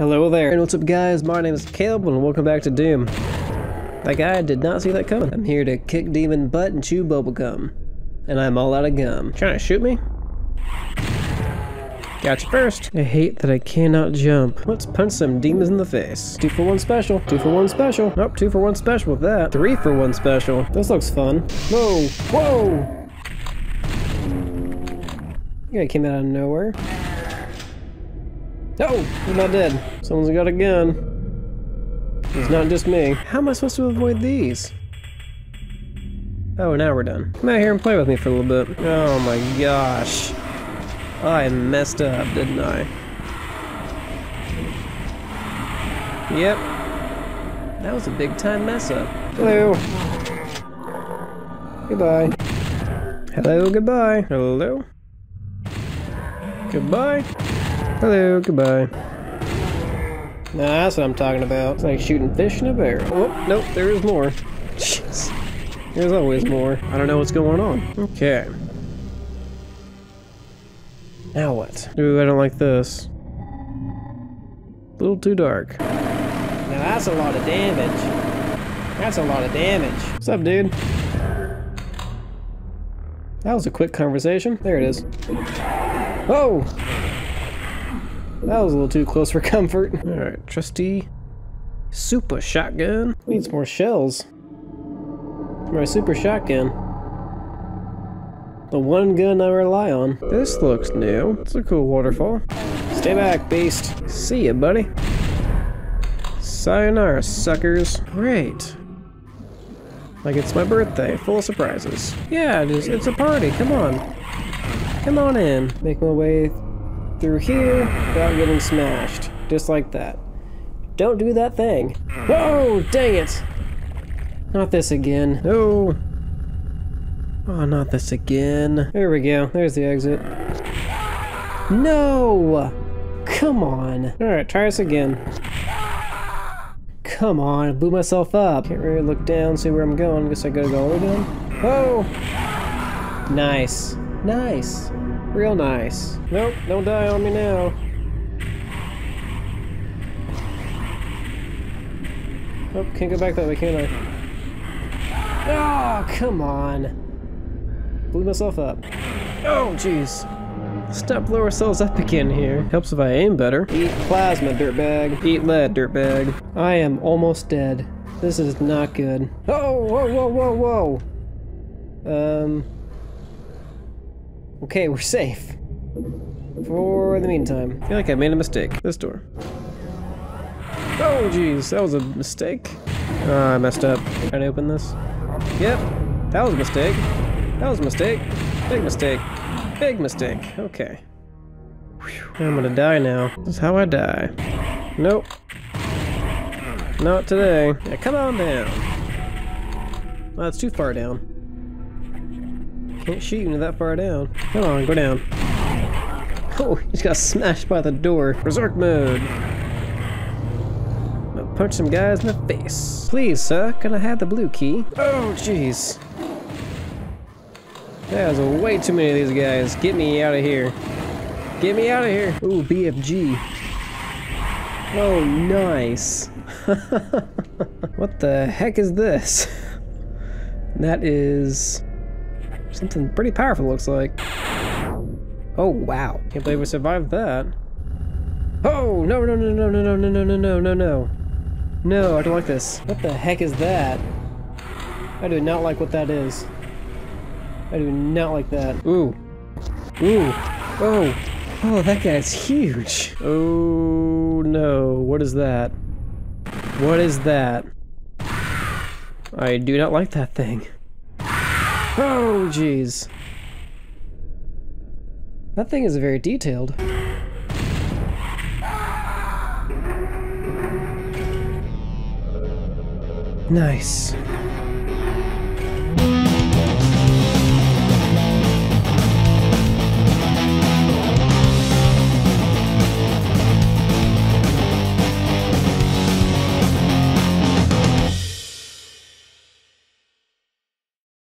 Hello there, and what's up guys, my name is Caleb and welcome back to Doom. That guy did not see that coming. I'm here to kick demon butt and chew bubblegum. And I'm all out of gum. Trying to shoot me? Gotcha first. I hate that I cannot jump. Let's punch some demons in the face. 2 for 1 special. 2 for 1 special. Nope, 2 for 1 special with that. 3 for 1 special. This looks fun. Whoa, whoa! Yeah, I came out of nowhere. No, I'm not dead. Someone's got a gun. It's not just me. How am I supposed to avoid these? Oh, now we're done. Come out here and play with me for a little bit. Oh my gosh. I messed up, didn't I? Yep. That was a big time mess up. Hello. Goodbye. Hello, goodbye. Hello. Goodbye. Hello, goodbye. Nah, that's what I'm talking about. It's like shooting fish in a barrel. Oh, nope, there is more. Jeez. There's always more. I don't know what's going on. Okay. Now what? Ooh, I don't like this. A little too dark. Now that's a lot of damage. That's a lot of damage. What's up, dude? That was a quick conversation. There it is. Whoa! That was a little too close for comfort. Alright, trusty super shotgun. We need some more shells. My super shotgun. The one gun I rely on. This looks new. It's a cool waterfall. Stay back, beast. See ya, buddy. Sayonara, suckers. Great. Like it's my birthday, full of surprises. Yeah, it's a party. Come on. Come on in. Make my way through here without getting smashed. Just like that. Don't do that thing. Whoa, dang it. Not this again. No. Oh, not this again. There we go. There's the exit. No. Come on. All right, try this again. Come on. I blew myself up. Can't really look down, see where I'm going. Guess I gotta go all the way down. Oh. Nice. Nice. Real nice. Nope, don't die on me now. Oh, can't go back that way, can I? Oh, come on. Blew myself up. Oh, jeez. Stop, blow ourselves up again here. Helps if I aim better. Eat plasma, dirtbag. Eat lead, dirtbag. I am almost dead. This is not good. Oh, whoa, whoa, whoa, whoa. Okay, we're safe. For the meantime. I feel like I made a mistake. This door. Oh, jeez. That was a mistake. I messed up. Trying to open this. Yep. That was a mistake. That was a mistake. Big mistake. Big mistake. Okay. Whew. I'm gonna die now. This is how I die. Nope. Not today. Yeah, come on down. Well, that's too far down. Can't shoot you that far down. Come on, go down. Oh, he just got smashed by the door. Berserk mode. I'm gonna punch some guys in the face. Please, sir, can I have the blue key? Oh, jeez. There's way too many of these guys. Get me out of here. Get me out of here. Ooh, BFG. Oh, nice. What the heck is this? That is... something pretty powerful, looks like. Oh, wow. Can't believe we survived that. Oh, no, no, no, no, no, no, no, no, no, no, no. No, I don't like this. What the heck is that? I do not like what that is. I do not like that. Ooh. Ooh. Oh. Oh, that guy's huge. Oh, no. What is that? What is that? I do not like that thing. Oh, jeez. That thing is very detailed. Nice.